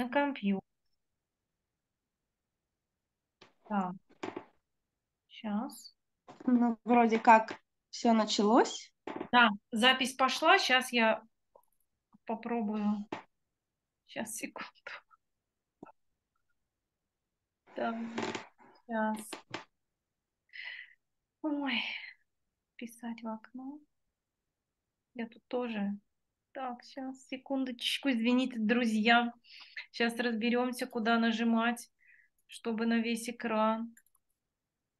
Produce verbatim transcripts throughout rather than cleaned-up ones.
на компьютер. Так, сейчас. Ну, вроде как все началось. Да, запись пошла. Сейчас я попробую. Сейчас, секунду. Так, сейчас. Ой, писать в окно. Я тут тоже. Так, сейчас, секундочку, извините, друзья. Сейчас разберемся, куда нажимать, чтобы на весь экран.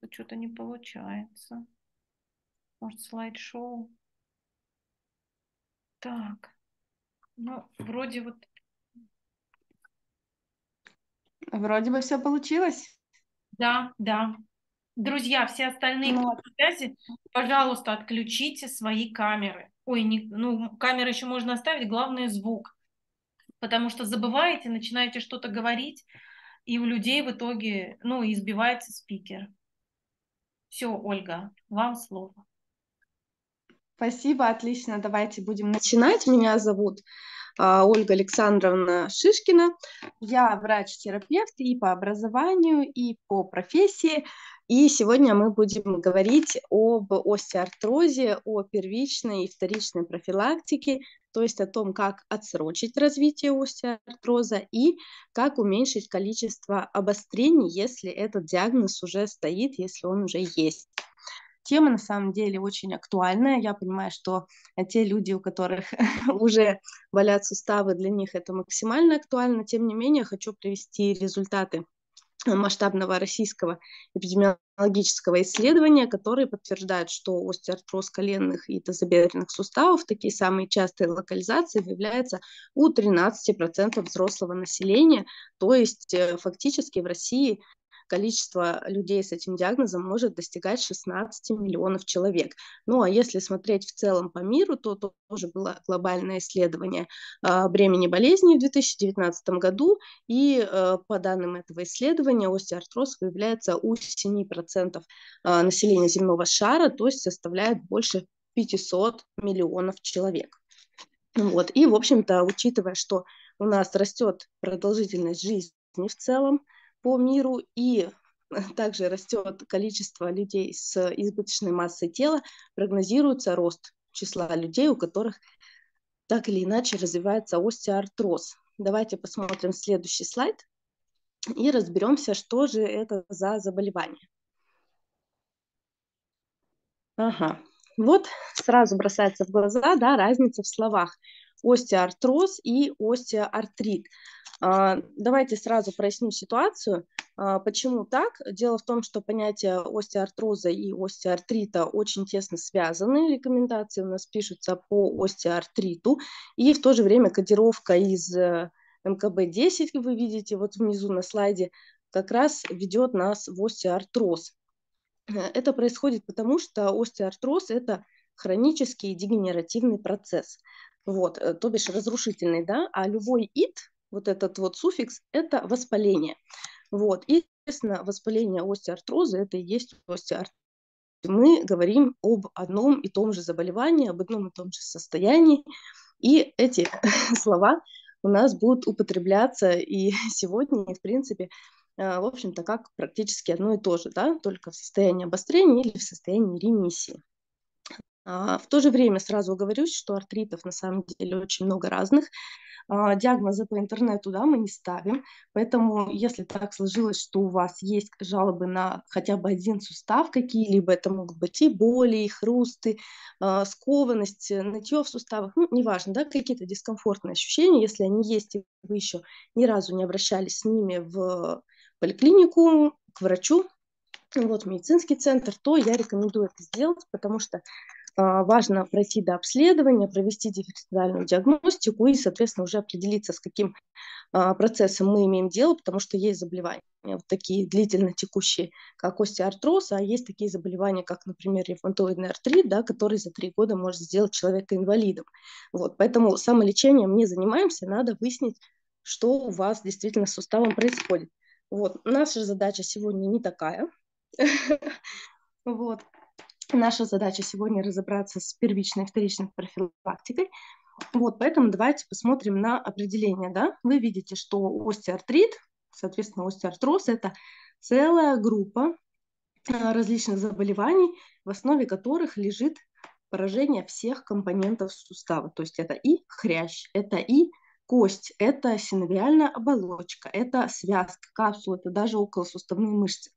Тут что-то не получается. Может, слайд-шоу? Так. Ну, вроде вот... Вроде бы все получилось. Да, да. Друзья, все остальные ну, связи, пожалуйста, отключите свои камеры. Ой, не, ну, камеры еще можно оставить, главное звук. Потому что забываете, начинаете что-то говорить, и у людей в итоге, ну, избивается спикер. Все, Ольга, вам слово. Спасибо, отлично. Давайте будем начинать. Меня зовут Ольга Александровна Шишкина. Я врач-терапевт и по образованию, и по профессии. И сегодня мы будем говорить об остеоартрозе, о первичной и вторичной профилактике, то есть о том, как отсрочить развитие остеоартроза и как уменьшить количество обострений, если этот диагноз уже стоит, если он уже есть. Тема на самом деле очень актуальная. Я понимаю, что те люди, у которых уже болят суставы, для них это максимально актуально. Тем не менее, хочу привести результаты масштабного российского эпидемиологического исследования, которые подтверждают, что остеоартроз коленных и тазобедренных суставов, такие самые частые локализации, выявляется у тринадцати процентов взрослого населения. То есть фактически в России количество людей с этим диагнозом может достигать шестнадцати миллионов человек. Ну а если смотреть в целом по миру, то, то тоже было глобальное исследование э, бремени болезней в две тысячи девятнадцатом году, и э, по данным этого исследования остеоартроз выявляется у семи процентов э, населения земного шара, то есть составляет больше пятисот миллионов человек. Вот. И, в общем-то, учитывая, что у нас растет продолжительность жизни в целом по миру, и также растет количество людей с избыточной массой тела, прогнозируется рост числа людей, у которых так или иначе развивается остеоартроз. Давайте посмотрим следующий слайд и разберемся, что же это за заболевание. Ага. Вот сразу бросается в глаза, да, разница в словах. Остеоартроз и остеоартрит. Давайте сразу проясню ситуацию. Почему так? Дело в том, что понятия остеоартроза и остеоартрита очень тесно связаны. Рекомендации у нас пишутся по остеоартриту. И в то же время кодировка из эм ка бэ десять, вы видите вот внизу на слайде, как раз ведет нас в остеоартроз. Это происходит потому, что остеоартроз – это хронический дегенеративный процесс. Вот, то бишь разрушительный, да, а любой ит, вот этот вот суффикс, это воспаление. Вот, и, естественно, воспаление остеоартроза, это и есть остеоартроз. Мы говорим об одном и том же заболевании, об одном и том же состоянии, и эти слова у нас будут употребляться и сегодня, и в принципе, в общем-то, как практически одно и то же, да, только в состоянии обострения или в состоянии ремиссии. В то же время сразу говорю, что артритов на самом деле очень много разных. Диагнозы по интернету, да, мы не ставим, поэтому если так сложилось, что у вас есть жалобы на хотя бы один сустав какие-либо, это могут быть и боли, и хрусты, скованность, нытье в суставах, ну, неважно, да, какие-то дискомфортные ощущения, если они есть, и вы еще ни разу не обращались с ними в поликлинику, к врачу, вот, медицинский центр, то я рекомендую это сделать, потому что важно пройти до обследования, провести дифференциальную диагностику и, соответственно, уже определиться, с каким процессом мы имеем дело, потому что есть заболевания вот такие длительно текущие, как остеоартроз, а есть такие заболевания, как, например, ревматоидный артрит, да, который за три года может сделать человека инвалидом. Вот, поэтому самолечением не занимаемся, надо выяснить, что у вас действительно с суставом происходит. Вот, наша задача сегодня не такая. Вот. Наша задача сегодня разобраться с первичной и вторичной профилактикой. Вот, поэтому давайте посмотрим на определение. Да? Вы видите, что остеоартрит, соответственно, остеоартроз – это целая группа различных заболеваний, в основе которых лежит поражение всех компонентов сустава. То есть это и хрящ, это и кость, это синовиальная оболочка, это связка, капсула, это даже околосуставные мышцы.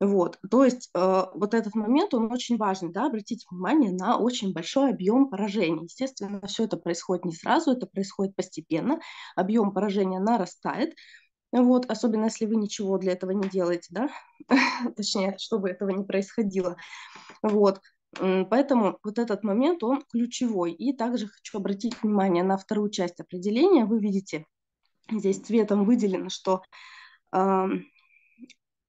Вот, то есть э, вот этот момент, он очень важный, да, обратите внимание на очень большой объем поражений. Естественно, все это происходит не сразу, это происходит постепенно, объем поражения нарастает, вот, особенно если вы ничего для этого не делаете, да, точнее, чтобы этого не происходило, вот. Поэтому вот этот момент, он ключевой. И также хочу обратить внимание на вторую часть определения. Вы видите, здесь цветом выделено, что э,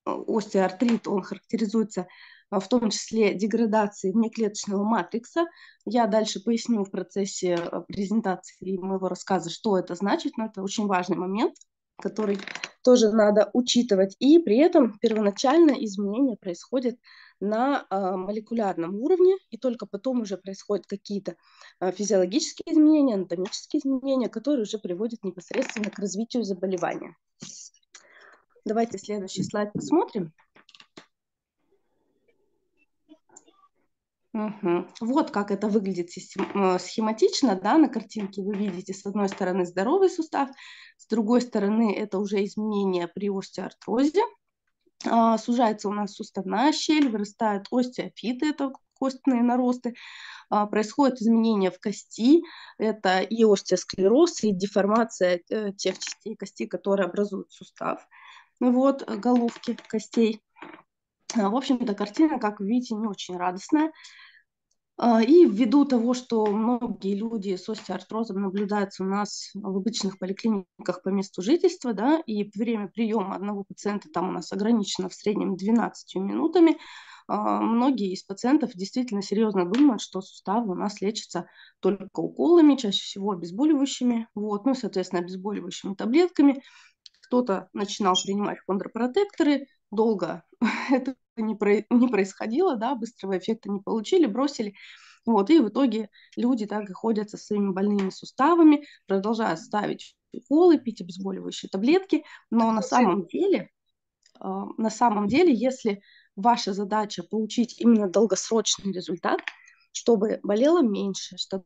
остеоартрит, он характеризуется в том числе деградацией внеклеточного матрикса. Я дальше поясню в процессе презентации моего рассказа, что это значит, но это очень важный момент, который тоже надо учитывать. И при этом первоначально изменения происходят на молекулярном уровне, и только потом уже происходят какие-то физиологические изменения, анатомические изменения, которые уже приводят непосредственно к развитию заболевания. Давайте следующий слайд посмотрим. Угу. Вот как это выглядит схематично, да, на картинке вы видите с одной стороны здоровый сустав, с другой стороны это уже изменения при остеоартрозе. Сужается у нас суставная щель, вырастают остеофиты, это костные наросты, происходят изменения в кости, это и остеосклероз, и деформация тех частей кости, которые образуют сустав, вот, головки костей. В общем-то, картина, как видите, не очень радостная. И ввиду того, что многие люди с остеоартрозом наблюдаются у нас в обычных поликлиниках по месту жительства, да, и время приема одного пациента там у нас ограничено в среднем двенадцатью минутами, многие из пациентов действительно серьезно думают, что суставы у нас лечатся только уколами, чаще всего обезболивающими, вот, ну, соответственно, обезболивающими таблетками. Кто-то начинал принимать контрпротекторы, долго это не, про... не происходило, да, быстрого эффекта не получили, бросили. Вот, и в итоге люди так и ходят со своими больными суставами, продолжают ставить уколы, пить обезболивающие таблетки. Но на самом деле, на самом деле, если ваша задача получить именно долгосрочный результат, чтобы болело меньше, чтобы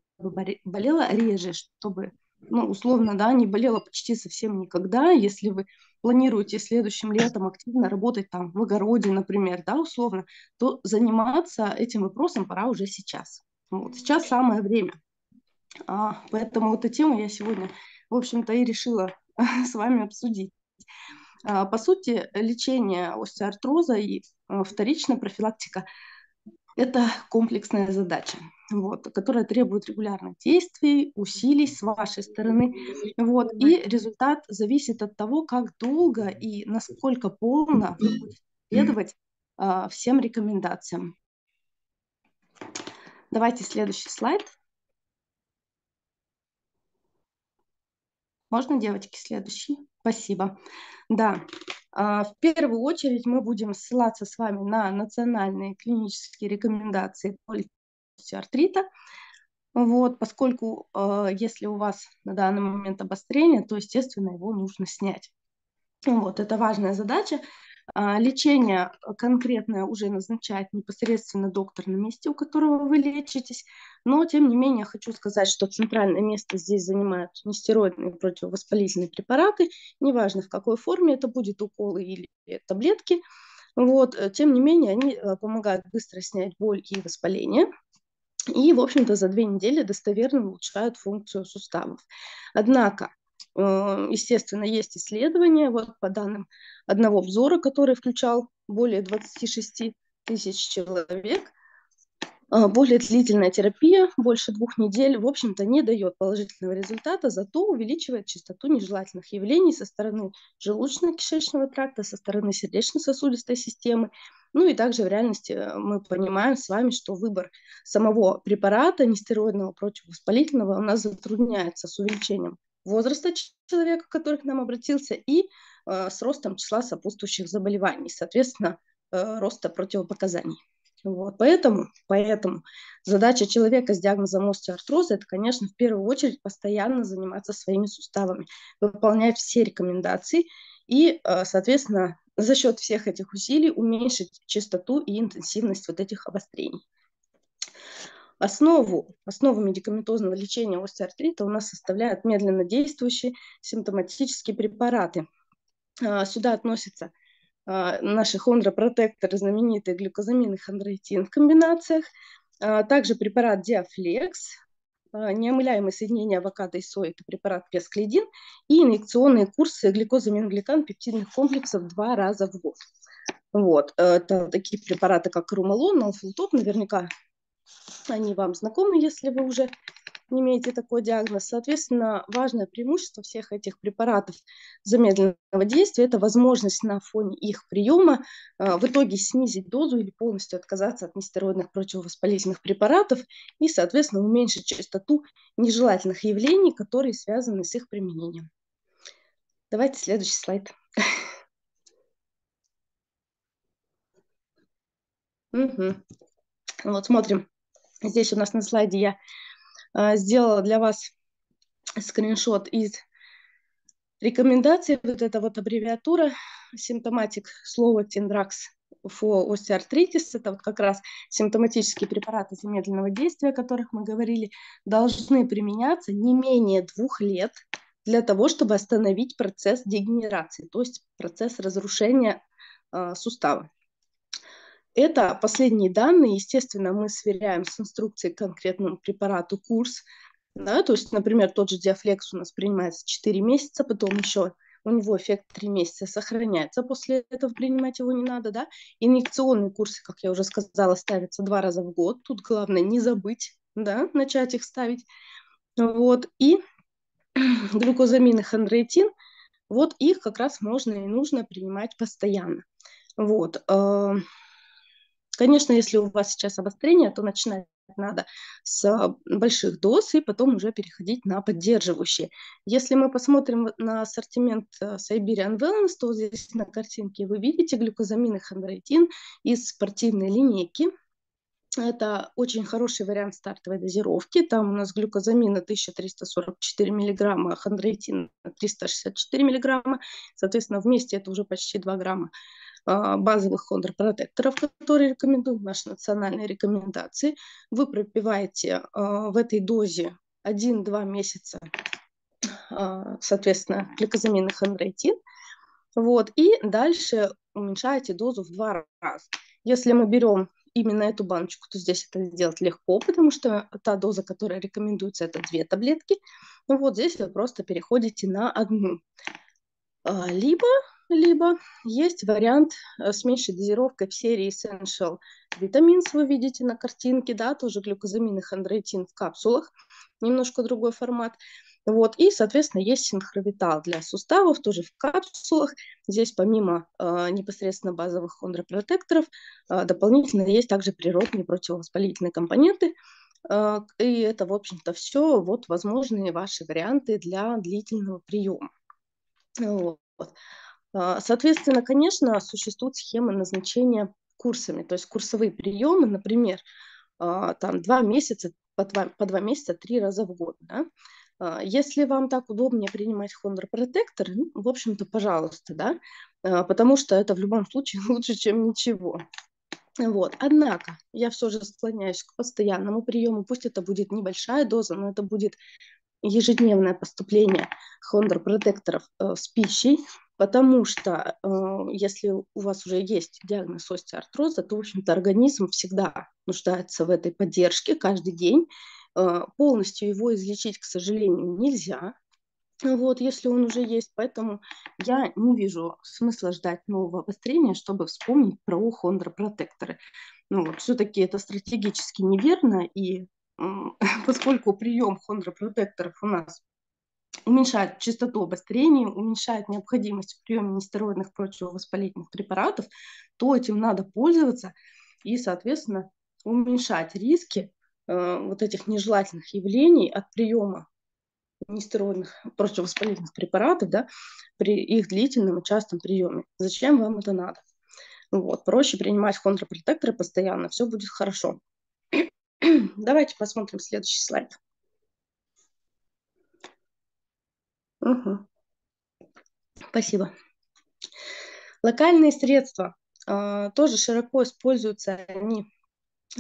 болело реже, чтобы... ну, условно, да, не болела почти совсем никогда, если вы планируете следующим летом активно работать там в огороде, например, да, условно, то заниматься этим вопросом пора уже сейчас. Вот, сейчас самое время. А, поэтому эту тему я сегодня, в общем-то, и решила с вами обсудить. А, по сути, лечение остеоартроза и а, вторичная профилактика – это комплексная задача. Вот, которая требует регулярных действий, усилий с вашей стороны. Вот, и результат зависит от того, как долго и насколько полно вы будете следовать э, всем рекомендациям. Давайте следующий слайд. Можно, девочки, следующий? Спасибо. Да. В первую очередь мы будем ссылаться с вами на национальные клинические рекомендации по остеоартрита, вот, поскольку э, если у вас на данный момент обострение, то, естественно, его нужно снять. Вот, это важная задача. Э, лечение конкретное уже назначает непосредственно доктор на месте, у которого вы лечитесь, но, тем не менее, хочу сказать, что центральное место здесь занимают нестероидные противовоспалительные препараты, неважно в какой форме, это будет уколы или таблетки, вот, тем не менее, они помогают быстро снять боль и воспаление. И, в общем-то, за две недели достоверно улучшают функцию суставов. Однако, естественно, есть исследования, вот по данным одного обзора, который включал более двадцати шести тысяч человек, более длительная терапия, больше двух недель, в общем-то, не дает положительного результата, зато увеличивает частоту нежелательных явлений со стороны желудочно-кишечного тракта, со стороны сердечно-сосудистой системы. Ну и также в реальности мы понимаем с вами, что выбор самого препарата нестероидного противовоспалительного у нас затрудняется с увеличением возраста человека, который к нам обратился, и э, с ростом числа сопутствующих заболеваний, соответственно, э, роста противопоказаний. Вот, поэтому, поэтому задача человека с диагнозом остеоартроза – это, конечно, в первую очередь постоянно заниматься своими суставами, выполнять все рекомендации и, соответственно, за счет всех этих усилий уменьшить частоту и интенсивность вот этих обострений. Основу, основу медикаментозного лечения остеоартрита у нас составляют медленно действующие симптоматические препараты. Сюда относятся наши хондропротекторы, знаменитые глюкозамин и хондроитин в комбинациях, также препарат Диафлекс, неамыляемые соединения авокадо и сои, это препарат Песклидин, и инъекционные курсы глюкозамин-гликан пептидных комплексов два раза в год. Вот, это такие препараты, как Румалон, Алфултоп, наверняка они вам знакомы, если вы уже не имеете такой диагноз. Соответственно, важное преимущество всех этих препаратов замедленного действия – это возможность на фоне их приема э, в итоге снизить дозу или полностью отказаться от нестероидных противовоспалительных препаратов и, соответственно, уменьшить частоту нежелательных явлений, которые связаны с их применением. Давайте следующий слайд. Вот смотрим. Здесь у нас на слайде я сделала для вас скриншот из рекомендаций. Вот эта вот аббревиатура симптоматик, слово Тиндракс for остеоартриtis. Это вот как раз симптоматические препараты замедленного действия, о которых мы говорили, должны применяться не менее двух лет для того, чтобы остановить процесс дегенерации, то есть процесс разрушения э, сустава. Это последние данные, естественно, мы сверяем с инструкцией к конкретному препарату курс, да, то есть, например, тот же Диафлекс у нас принимается четыре месяца, потом еще у него эффект три месяца сохраняется, после этого принимать его не надо, да, инъекционные курсы, как я уже сказала, ставятся два раза в год, тут главное не забыть, да, начать их ставить, вот, и глюкозамин и хондроитин, вот их как раз можно и нужно принимать постоянно, вот. Конечно, если у вас сейчас обострение, то начинать надо с больших доз и потом уже переходить на поддерживающие. Если мы посмотрим на ассортимент Siberian Wellness, то здесь на картинке вы видите глюкозамин и хондроитин из спортивной линейки. Это очень хороший вариант стартовой дозировки. Там у нас глюкозамина тысяча триста сорок четыре миллиграмма, хондроитин триста шестьдесят четыре миллиграмма. Соответственно, вместе это уже почти два грамма базовых хондропротекторов, которые рекомендуют наши национальные рекомендации. Вы пропиваете в этой дозе один-два месяца, соответственно, глюкозамин и хондроитин. Вот, и дальше уменьшаете дозу в два раза. Если мы берем именно эту баночку, то здесь это сделать легко, потому что та доза, которая рекомендуется, это две таблетки. Ну вот здесь вы просто переходите на одну. Либо, либо есть вариант с меньшей дозировкой в серии Essential Vitamins, вы видите на картинке, да, тоже глюкозамин и хондроитин в капсулах, немножко другой формат. Вот, и, соответственно, есть синхровитал для суставов, тоже в капсулах. Здесь помимо э, непосредственно базовых хондропротекторов, э, дополнительно есть также природные противовоспалительные компоненты. Э, и это, в общем-то, все вот, возможные ваши варианты для длительного приема. Вот. Соответственно, конечно, существуют схемы назначения курсами, то есть курсовые приемы, например, э, там два месяца, по два месяца, три раза в год, да? Если вам так удобнее принимать хондропротекторы, ну, в общем-то, пожалуйста, да, потому что это в любом случае лучше, чем ничего. Вот. Однако я все же склоняюсь к постоянному приему, пусть это будет небольшая доза, но это будет ежедневное поступление хондропротекторов э, с пищей, потому что э, если у вас уже есть диагноз остеоартроза, то, в общем-то, организм всегда нуждается в этой поддержке каждый день. Полностью его излечить, к сожалению, нельзя, вот, если он уже есть, поэтому я не вижу смысла ждать нового обострения, чтобы вспомнить про хондропротекторы. Ну, вот, все-таки это стратегически неверно, и поскольку прием хондропротекторов у нас уменьшает частоту обострений, уменьшает необходимость в приеме нестероидных противовоспалительных препаратов, то этим надо пользоваться и, соответственно, уменьшать риски вот этих нежелательных явлений от приема нестероидных противовоспалительных препаратов, да, при их длительном и частом приеме. Зачем вам это надо? Вот, проще принимать контрпротекторы постоянно, все будет хорошо. Давайте посмотрим следующий слайд. Угу. Спасибо. Локальные средства а, тоже широко используются они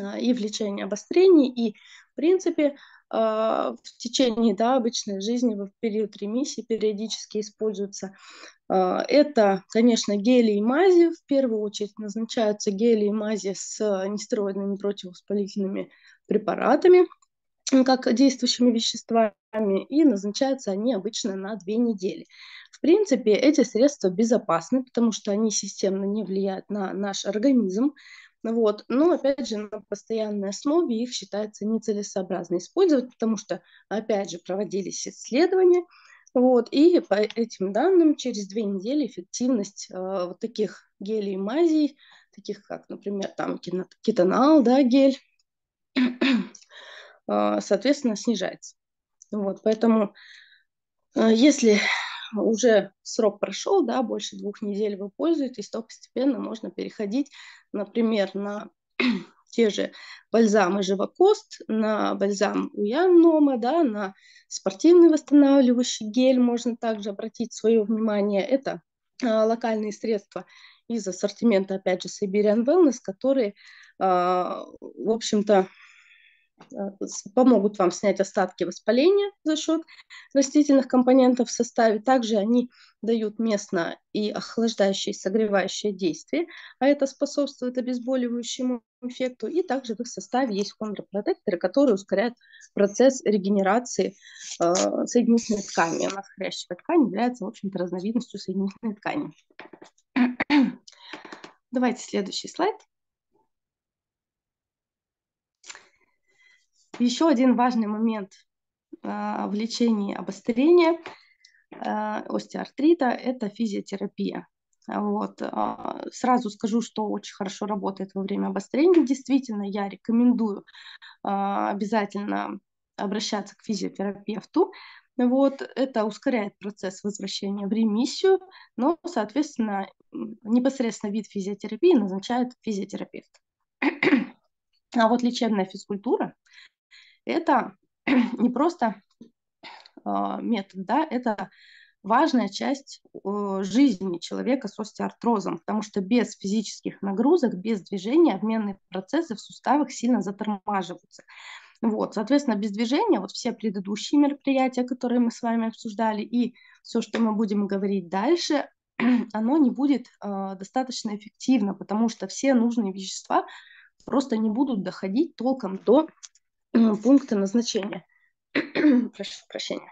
а, и в лечении обострений, и в принципе а, в течение да, обычной жизни, в период ремиссии периодически используются. А, это, конечно, гели и мази. В первую очередь назначаются гели и мази с нестероидными противовоспалительными препаратами, как действующими веществами, и назначаются они обычно на две недели. В принципе, эти средства безопасны, потому что они системно не влияют на наш организм. Вот. Но, опять же, на постоянной основе их считается нецелесообразно использовать, потому что, опять же, проводились исследования, вот, и по этим данным через две недели эффективность э, вот таких гелей и мазей, таких как, например, там кетонал, да, гель, соответственно, снижается. Вот, поэтому, если уже срок прошел, да, больше двух недель вы пользуетесь, то постепенно можно переходить, например, на те же бальзамы Живокост, на бальзам Уяннома, да, на спортивный восстанавливающий гель можно также обратить свое внимание. Это локальные средства из ассортимента, опять же, Siberian Wellness, которые, в общем-то, помогут вам снять остатки воспаления за счет растительных компонентов в составе. Также они дают местно и охлаждающее, и согревающее действие, а это способствует обезболивающему эффекту. И также в их составе есть хондропротекторы, которые ускоряют процесс регенерации э, соединительной ткани. У нас хрящевая ткань является, в общем-то, разновидностью соединительной ткани. Давайте следующий слайд. Еще один важный момент а, в лечении обострения а, остеоартрита – это физиотерапия. Вот. А, сразу скажу, что очень хорошо работает во время обострения. Действительно, я рекомендую а, обязательно обращаться к физиотерапевту. Вот. Это ускоряет процесс возвращения в ремиссию, но, соответственно, непосредственно вид физиотерапии назначает физиотерапевт. А вот лечебная физкультура – это не просто э, метод, да, это важная часть э, жизни человека с остеоартрозом, потому что без физических нагрузок, без движения обменные процессы в суставах сильно затормаживаются. Вот, соответственно, без движения вот все предыдущие мероприятия, которые мы с вами обсуждали, и все, что мы будем говорить дальше, оно не будет э, достаточно эффективно, потому что все нужные вещества просто не будут доходить толком до пункты назначения. Прошу прощения.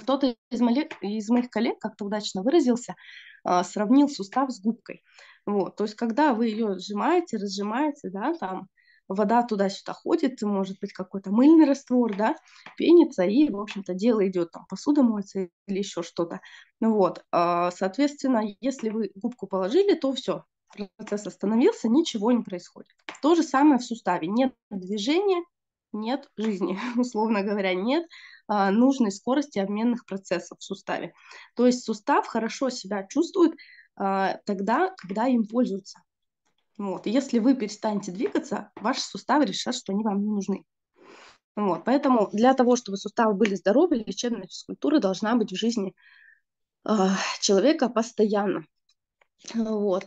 Кто-то из, из моих коллег как-то удачно выразился, а, сравнил сустав с губкой. Вот, то есть, когда вы ее сжимаете, разжимаете, да, там вода туда-сюда ходит, может быть, какой-то мыльный раствор, да, пенится, и, в общем-то, дело идет, там, посуда моется или еще что-то. Вот, а, соответственно, если вы губку положили, то все, процесс остановился, ничего не происходит. То же самое в суставе. Нет движения, нет жизни, условно говоря, нет а, нужной скорости обменных процессов в суставе. То есть сустав хорошо себя чувствует а, тогда, когда им пользуются. Вот. Если вы перестанете двигаться, ваши суставы решат, что они вам не нужны. Вот. Поэтому для того, чтобы суставы были здоровы, лечебная физкультура должна быть в жизни а, человека постоянно. Вот.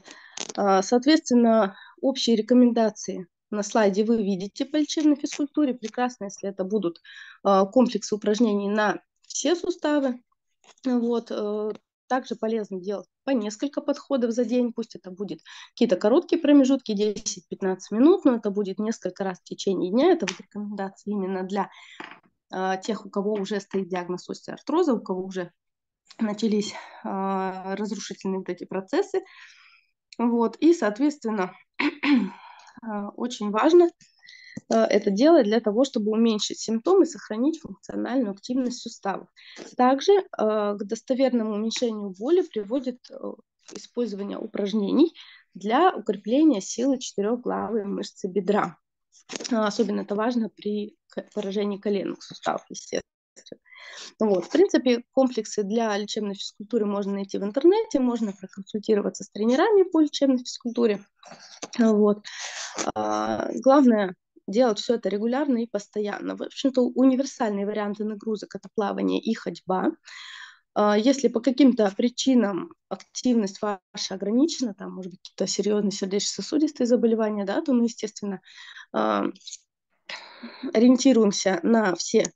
А, соответственно, общие рекомендации на слайде вы видите по лечебной физкультуре. Прекрасно, если это будут э, комплексы упражнений на все суставы. Вот. Э, также полезно делать по несколько подходов за день. Пусть это будет какие-то короткие промежутки, десять-пятнадцать минут, но это будет несколько раз в течение дня. Это вот рекомендации именно для э, тех, у кого уже стоит диагноз остеоартроза, у кого уже начались э, разрушительные вот эти процессы. Вот. И, соответственно, очень важно это делать для того, чтобы уменьшить симптомы и сохранить функциональную активность суставов. Также к достоверному уменьшению боли приводит использование упражнений для укрепления силы четырехглавой мышцы бедра. Особенно это важно при поражении коленных суставов, естественно. Вот. В принципе, комплексы для лечебной физкультуры можно найти в интернете, можно проконсультироваться с тренерами по лечебной физкультуре. Вот. А, главное делать все это регулярно и постоянно. В общем-то, универсальные варианты нагрузок – это плавание и ходьба. Если по каким-то причинам активность ваша ограничена, там, может быть, какие-то серьезные сердечно-сосудистые заболевания, да, то мы, естественно, ориентируемся на все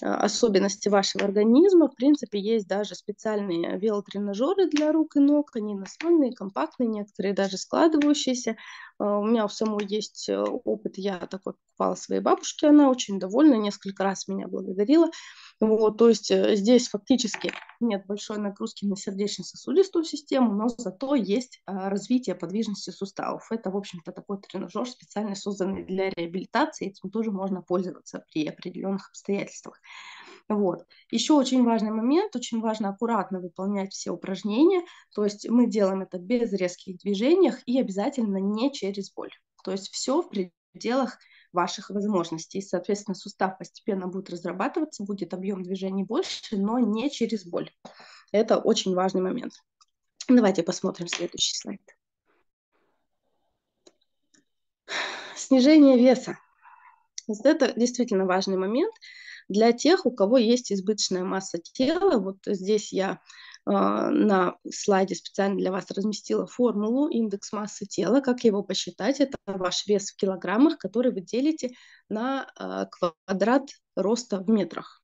особенности вашего организма. В принципе, есть даже специальные велотренажеры для рук и ног. Они настольные, компактные, некоторые даже складывающиеся. У меня у самой есть опыт. Я такой покупала своей бабушке. Она очень довольна, несколько раз меня благодарила. Вот, то есть здесь фактически нет большой нагрузки на сердечно-сосудистую систему, но зато есть развитие подвижности суставов. Это, в общем-то, такой тренажер, специально созданный для реабилитации, этим тоже можно пользоваться при определенных обстоятельствах. Вот. Еще очень важный момент, очень важно аккуратно выполнять все упражнения, то есть мы делаем это без резких движений и обязательно не через боль. То есть все в пределах ваших возможностей. Соответственно, сустав постепенно будет разрабатываться, будет объем движений больше, но не через боль. Это очень важный момент. Давайте посмотрим следующий слайд. Снижение веса. Это действительно важный момент для тех, у кого есть избыточная масса тела. Вот здесь я э, на слайде специально для вас разместила формулу индекс массы тела. Как его посчитать? Это ваш вес в килограммах, который вы делите на э, квадрат роста в метрах.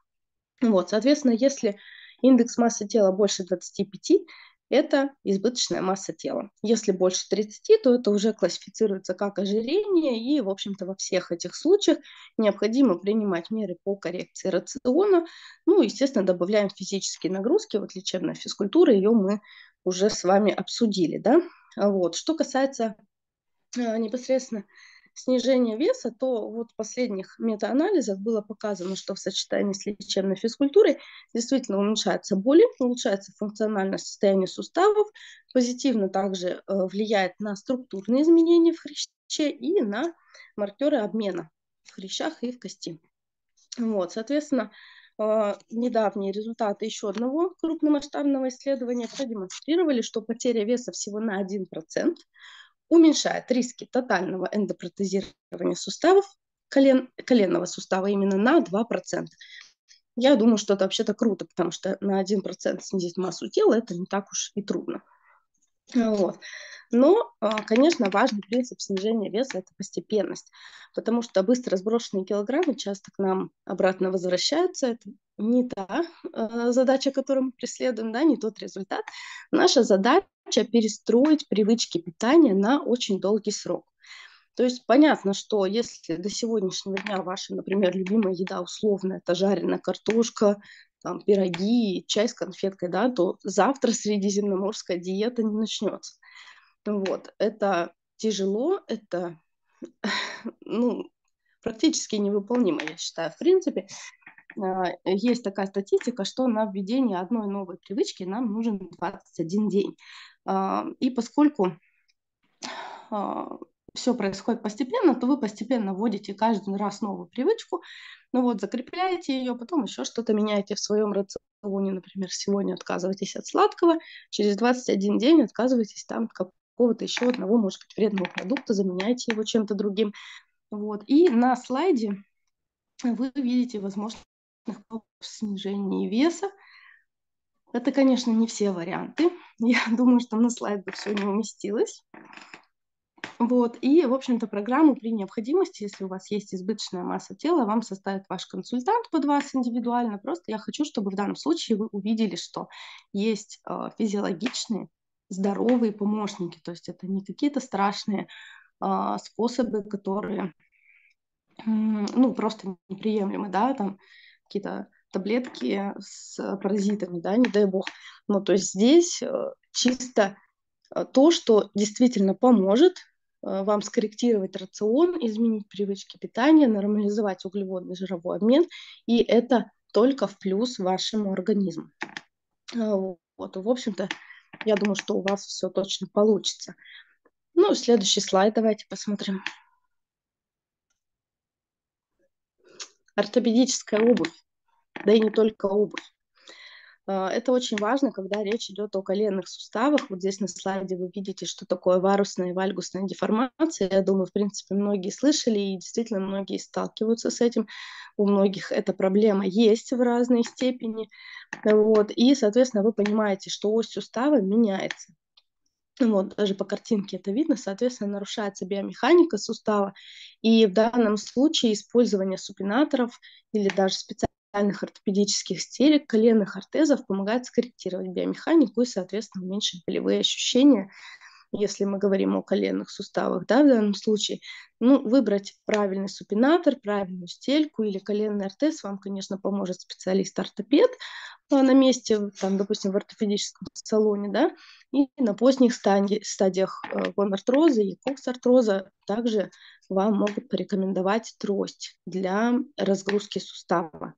Вот, соответственно, если индекс массы тела больше двадцати пяти, это избыточная масса тела. Если больше тридцати, то это уже классифицируется как ожирение, и, в общем-то, во всех этих случаях необходимо принимать меры по коррекции рациона. Ну, естественно, добавляем физические нагрузки, вот лечебная физкультура, ее мы уже с вами обсудили, да. Вот. Что касается э, непосредственно снижения веса, то вот в последних метаанализах было показано, что в сочетании с лечебной физкультурой действительно уменьшаются боли, улучшается функциональное состояние суставов, позитивно также влияет на структурные изменения в хряще и на маркеры обмена в хрящах и в кости. Вот, соответственно, недавние результаты еще одного крупномасштабного исследования продемонстрировали, что потеря веса всего на один процент уменьшает риски тотального эндопротезирования суставов, колен, коленного сустава именно на два процента. Я думаю, что это вообще-то круто, потому что на один процент снизить массу тела это не так уж и трудно. Вот. Но, конечно, важный принцип снижения веса – это постепенность, потому что быстро сброшенные килограммы часто к нам обратно возвращаются. Это не та э, задача, которую мы преследуем, да, не тот результат. Наша задача – перестроить привычки питания на очень долгий срок. То есть понятно, что если до сегодняшнего дня ваша, например, любимая еда условно – это жареная картошка, там, пироги, чай с конфеткой, да, то завтра средиземноморская диета не начнется. Вот, это тяжело, это, ну, практически невыполнимо, я считаю. В принципе, есть такая статистика, что на введение одной новой привычки нам нужен двадцать один день. И поскольку все происходит постепенно, то вы постепенно вводите каждый раз новую привычку, ну вот, закрепляете ее, потом еще что-то меняете в своем рационе. Например, сегодня отказываетесь от сладкого, через двадцать один день отказываетесь там от какого-то еще одного, может быть, вредного продукта, заменяете его чем-то другим. Вот. И на слайде вы видите возможность снижения веса. Это, конечно, не все варианты. Я думаю, что на слайд бы все не уместилось. Вот. И, в общем-то, программу при необходимости, если у вас есть избыточная масса тела, вам составит ваш консультант под вас индивидуально. Просто я хочу, чтобы в данном случае вы увидели, что есть э, физиологичные, здоровые помощники. То есть это не какие-то страшные э, способы, которые э, ну, просто неприемлемы, да, там какие-то таблетки с паразитами, да, не дай бог. Ну, то есть здесь э, чисто э, то, что действительно поможет вам скорректировать рацион, изменить привычки питания, нормализовать углеводный жировой обмен, и это только в плюс вашему организму. Вот, в общем-то, я думаю, что у вас все точно получится. Ну, следующий слайд давайте посмотрим. Ортопедическая обувь. да и не только обувь. Это очень важно, когда речь идет о коленных суставах. Вот здесь на слайде вы видите, что такое варусная и вальгусная деформация. Я думаю, в принципе, многие слышали, и действительно многие сталкиваются с этим. У многих эта проблема есть в разной степени. Вот. И, соответственно, вы понимаете, что ось сустава меняется. Вот, даже по картинке это видно, соответственно, нарушается биомеханика сустава. И в данном случае использование супинаторов или даже специальных ортопедических стелек, коленных ортезов помогает скорректировать биомеханику и, соответственно, уменьшить болевые ощущения, если мы говорим о коленных суставах, да, в данном случае. Ну, выбрать правильный супинатор, правильную стельку или коленный ортез вам, конечно, поможет специалист-ортопед на месте, там, допустим, в ортопедическом салоне, да, и на поздних стадиях, стадиях гонартроза и коксартроза также вам могут порекомендовать трость для разгрузки сустава.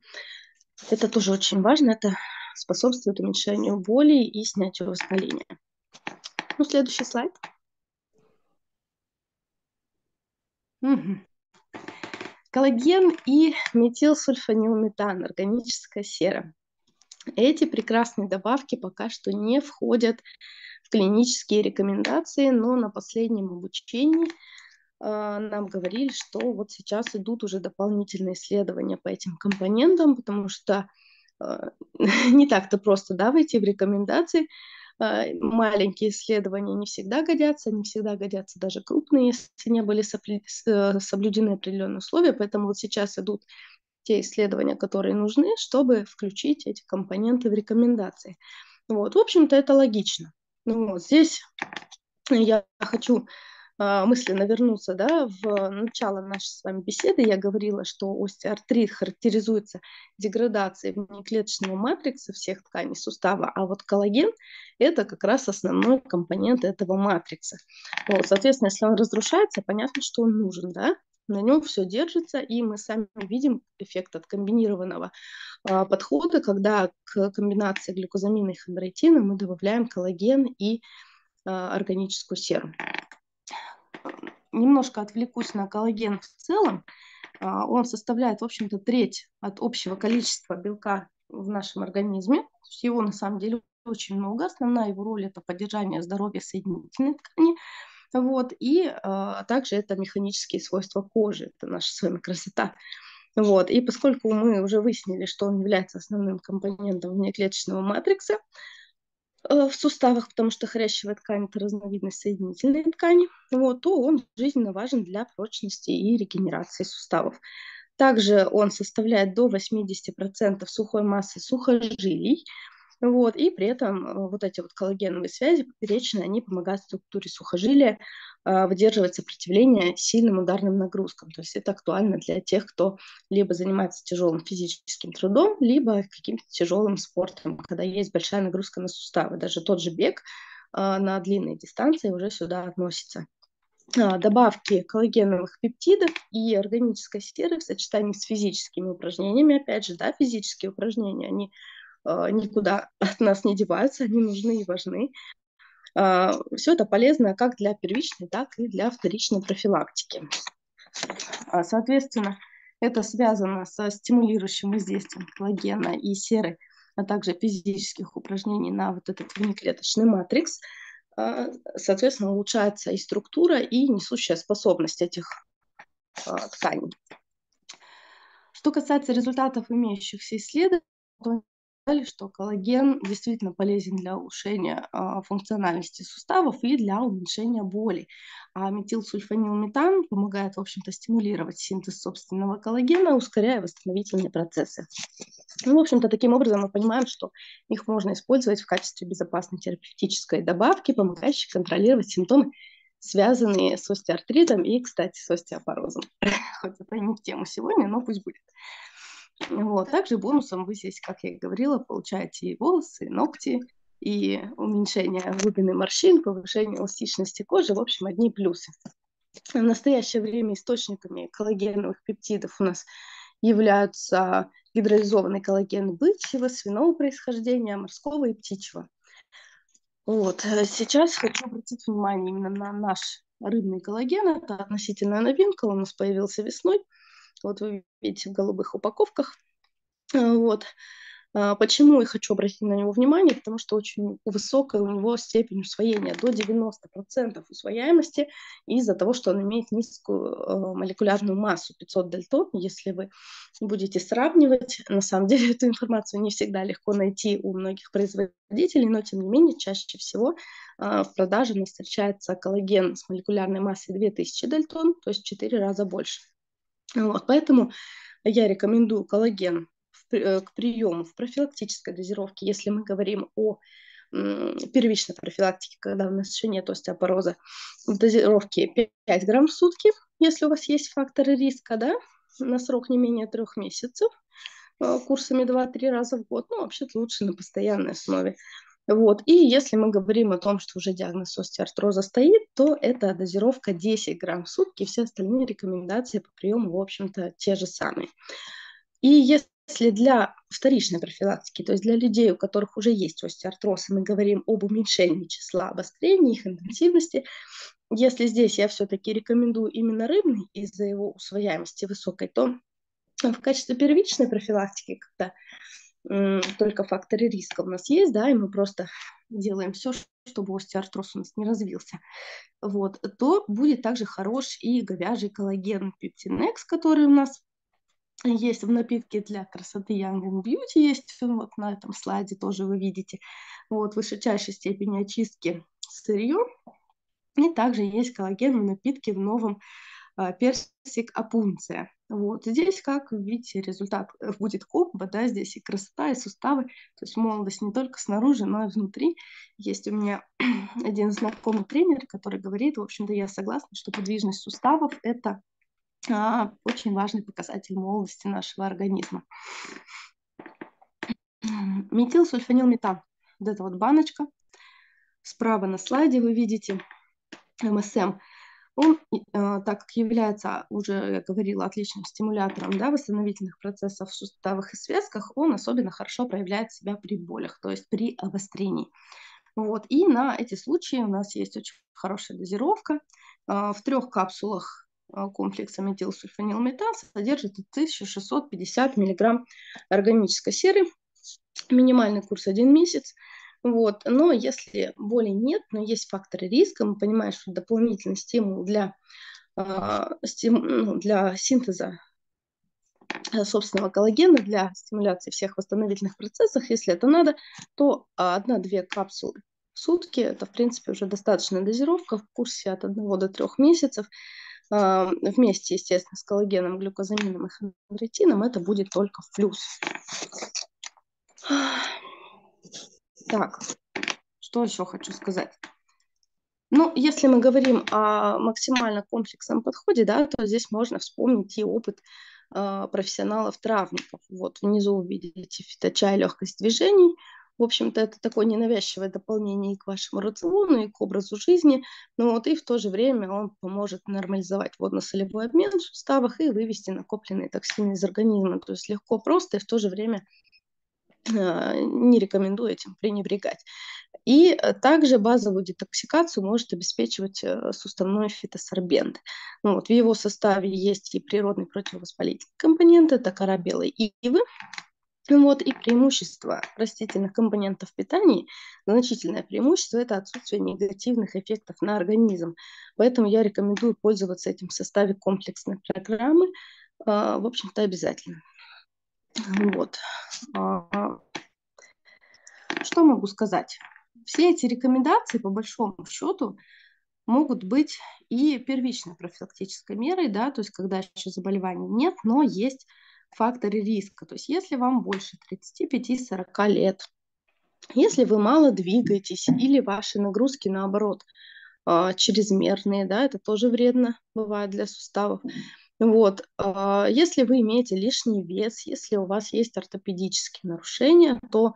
Это тоже очень важно, это способствует уменьшению боли и снятию воспаления. Ну, следующий слайд. Угу. Коллаген и метилсульфанилметан, органическая сера. Эти прекрасные добавки пока что не входят в клинические рекомендации, но на последнем обучении э, нам говорили, что вот сейчас идут уже дополнительные исследования по этим компонентам, потому что э, не так-то просто, да, войти в рекомендации. Маленькие исследования не всегда годятся, не всегда годятся даже крупные, если не были соблюдены определенные условия. Поэтому вот сейчас идут те исследования, которые нужны, чтобы включить эти компоненты в рекомендации. Вот, в общем-то, это логично. Ну, вот здесь я хочу мысленно вернуться, да, в начало нашей с вами беседы. Я говорила, что остеоартрит характеризуется деградацией внеклеточного матрикса всех тканей сустава, а вот коллаген – это как раз основной компонент этого матрикса. Вот, соответственно, если он разрушается, понятно, что он нужен, да? На нем все держится, и мы сами видим эффект от комбинированного а, подхода, когда к комбинации глюкозамина и хондроитина мы добавляем коллаген и а, органическую серу. Немножко отвлекусь на коллаген в целом. Он составляет, в общем-то, треть от общего количества белка в нашем организме. Его, на самом деле, очень много. Основная его роль – это поддержание здоровья соединительной ткани. Вот. И а, также это механические свойства кожи. Это наша с вами красота. Вот. И поскольку мы уже выяснили, что он является основным компонентом внеклеточного матрикса в суставах, потому что хрящевая ткань – это разновидность соединительной ткани, вот, то он жизненно важен для прочности и регенерации суставов. Также он составляет до восьмидесяти процентов сухой массы сухожилий, вот, и при этом вот эти вот коллагеновые связи поперечные, они помогают структуре сухожилия э, выдерживать сопротивление сильным ударным нагрузкам. То есть это актуально для тех, кто либо занимается тяжелым физическим трудом, либо каким-то тяжелым спортом, когда есть большая нагрузка на суставы. Даже тот же бег э, на длинной дистанции уже сюда относится. Добавки коллагеновых пептидов и органической серы в сочетании с физическими упражнениями. Опять же, да, физические упражнения, они никуда от нас не деваются, они нужны и важны. Все это полезно как для первичной, так и для вторичной профилактики. Соответственно, это связано со стимулирующим воздействием коллагена и серы, а также физических упражнений на вот этот внеклеточный матрикс. Соответственно, улучшается и структура, и несущая способность этих тканей. Что касается результатов имеющихся исследований, что коллаген действительно полезен для улучшения а, функциональности суставов и для уменьшения боли. А метилсульфанилметан помогает, в общем-то, стимулировать синтез собственного коллагена, ускоряя восстановительные процессы. Ну, в общем-то, таким образом мы понимаем, что их можно использовать в качестве безопасной терапевтической добавки, помогающей контролировать симптомы, связанные с остеоартритом и, кстати, с остеопорозом. Хоть это и не в тему сегодня, но пусть будет. Вот. Также бонусом вы здесь, как я и говорила, получаете и волосы, и ногти, и уменьшение глубины морщин, повышение эластичности кожи. В общем, одни плюсы. В настоящее время источниками коллагеновых пептидов у нас являются гидролизованный коллаген бычьего, свиного происхождения, морского и птичьего. Вот. Сейчас хочу обратить внимание именно на наш рыбный коллаген. Это относительная новинка, он у нас появился весной. Вот вы видите в голубых упаковках. Вот. Почему я хочу обратить на него внимание? Потому что очень высокая у него степень усвоения, до девяноста процентов усвояемости, из-за того, что он имеет низкую молекулярную массу пятьсот дальтон. Если вы будете сравнивать, на самом деле эту информацию не всегда легко найти у многих производителей, но тем не менее чаще всего в продаже нам встречается коллаген с молекулярной массой две тысячи дальтон, то есть в четыре раза больше. Вот, поэтому я рекомендую коллаген к приему в профилактической дозировке, если мы говорим о первичной профилактике, когда у нас еще нет остеопороза, в дозировке пять грамм в сутки, если у вас есть факторы риска, да, на срок не менее трех месяцев, курсами два-три раза в год, ну, вообще-то лучше на постоянной основе. Вот. И если мы говорим о том, что уже диагноз остеоартроза стоит, то это дозировка десять грамм в сутки, все остальные рекомендации по приему, в общем-то, те же самые. И если Если для вторичной профилактики, то есть для людей, у которых уже есть остеоартроз, мы говорим об уменьшении числа обострений, их интенсивности, если здесь я все-таки рекомендую именно рыбный из-за его усвояемости высокой, то в качестве первичной профилактики, когда м, только факторы риска у нас есть, да, и мы просто делаем все, чтобы остеоартроз у нас не развился, вот, то будет также хорош и говяжий коллаген Пептинекс, который у нас есть в напитке для красоты Young and Beauty, есть вот на этом слайде тоже вы видите, вот, в высочайшей степени очистки сырье. И также есть коллаген в напитке в новом а, Персик опунция. Вот здесь, как видите, результат будет комбо, да, здесь и красота, и суставы, то есть молодость не только снаружи, но и внутри. Есть у меня один знакомый тренер, который говорит, в общем-то, я согласна, что подвижность суставов – это очень важный показатель молодости нашего организма. Метилсульфанилметан. Вот эта вот баночка. Справа на слайде вы видите эм эс эм. Он, так как является, уже я говорила, отличным стимулятором, да, восстановительных процессов в суставах и связках, он особенно хорошо проявляет себя при болях, то есть при обострении. Вот. И на эти случаи у нас есть очень хорошая дозировка. В трех капсулах комплекса метилсульфанилметан содержит тысячу шестьсот пятьдесят миллиграмм органической серы, минимальный курс один месяц. Вот. Но если боли нет, но есть факторы риска, мы понимаем, что дополнительный стимул для, для синтеза собственного коллагена, для стимуляции всех восстановительных процессов, если это надо, то одна-две капсулы в сутки, это, в принципе, уже достаточная дозировка в курсе от одного до трёх месяцев. Вместе, естественно, с коллагеном, глюкозамином и хондроитином, это будет только в плюс. Так, что еще хочу сказать. Ну, если мы говорим о максимально комплексном подходе, да, то здесь можно вспомнить и опыт э, профессионалов-травников. Вот внизу вы видите фиточай, легкость движений. В общем-то, это такое ненавязчивое дополнение и к вашему рациону, и к образу жизни, но вот и в то же время он поможет нормализовать водно-солевой обмен в суставах и вывести накопленные токсины из организма. То есть легко, просто и в то же время э, не рекомендую этим пренебрегать. И также базовую детоксикацию может обеспечивать суставной фитосорбент. Ну, вот, в его составе есть и природный противовоспалительный компонент, это кора белой ивы. Вот, и преимущество растительных компонентов питания, значительное преимущество – это отсутствие негативных эффектов на организм. Поэтому я рекомендую пользоваться этим в составе комплексной программы, в общем-то, обязательно. Вот. Что могу сказать? Все эти рекомендации, по большому счету, могут быть и первичной профилактической мерой, да, то есть когда еще заболеваний нет, но есть факторы риска, то есть если вам больше тридцати пяти-сорока лет, если вы мало двигаетесь или ваши нагрузки, наоборот, чрезмерные, да, это тоже вредно бывает для суставов, вот, если вы имеете лишний вес, если у вас есть ортопедические нарушения, то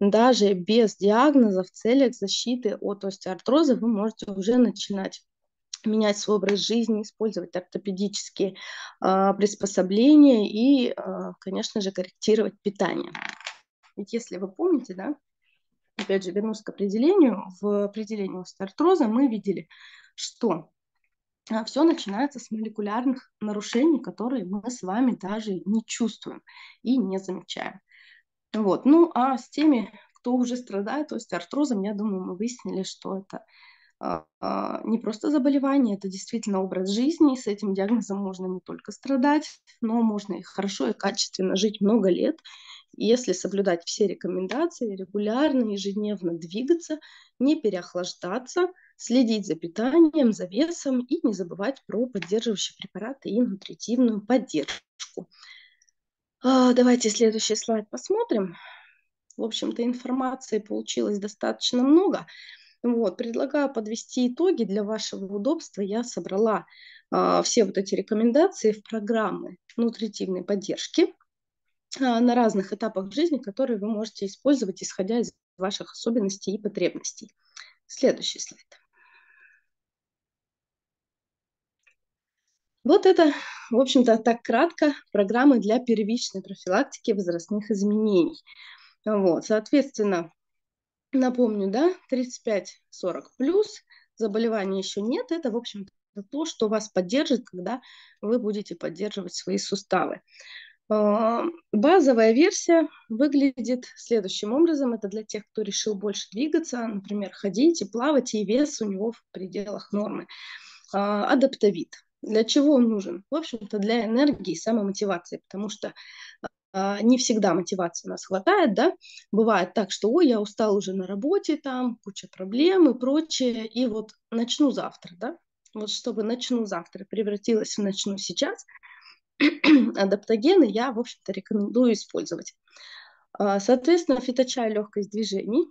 даже без диагноза в целях защиты от остеоартроза вы можете уже начинать менять свой образ жизни, использовать ортопедические э, приспособления и, э, конечно же, корректировать питание. Ведь если вы помните, да, опять же, вернусь к определению, в определении остеоартроза мы видели, что все начинается с молекулярных нарушений, которые мы с вами даже не чувствуем и не замечаем. Вот. Ну а с теми, кто уже страдает, то есть артрозом, я думаю, мы выяснили, что это не просто заболевание, это действительно образ жизни, и с этим диагнозом можно не только страдать, но можно и хорошо, и качественно жить много лет, если соблюдать все рекомендации, регулярно, ежедневно двигаться, не переохлаждаться, следить за питанием, за весом и не забывать про поддерживающие препараты и нутритивную поддержку. Давайте следующий слайд посмотрим. В общем-то, информации получилось достаточно много. Вот, предлагаю подвести итоги для вашего удобства. Я собрала э, все вот эти рекомендации в программы нутритивной поддержки э, на разных этапах жизни, которые вы можете использовать, исходя из ваших особенностей и потребностей. Следующий слайд. Вот это, в общем-то, так кратко программы для первичной профилактики возрастных изменений. Вот, соответственно, напомню, да, тридцать пять сорок плюс, заболеваний еще нет. Это, в общем-то, то, что вас поддержит, когда вы будете поддерживать свои суставы. Базовая версия выглядит следующим образом. Это для тех, кто решил больше двигаться, например, ходить и плавать, и вес у него в пределах нормы. Адаптовид. Для чего он нужен? В общем-то, для энергии и самомотивации, потому что не всегда мотивации нас хватает, да, бывает так, что, ой, я устал уже на работе, там куча проблем и прочее, и вот начну завтра, да, вот чтобы начну завтра превратилось в начну сейчас, адаптогены я, в общем-то, рекомендую использовать. Соответственно, фиточай, легкость движений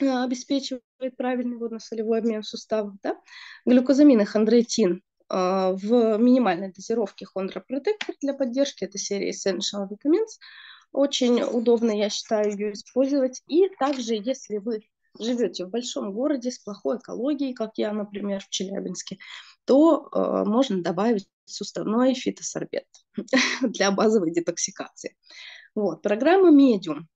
обеспечивает правильный водно-солевой обмен суставов, да, глюкозамин и хондроитин. В минимальной дозировке хондропротектор для поддержки, это серия Essential Vitamins. Очень удобно, я считаю, ее использовать. И также, если вы живете в большом городе с плохой экологией, как я, например, в Челябинске, то э, можно добавить суставной фитосорбент для базовой детоксикации. Вот. Программа «Медиум».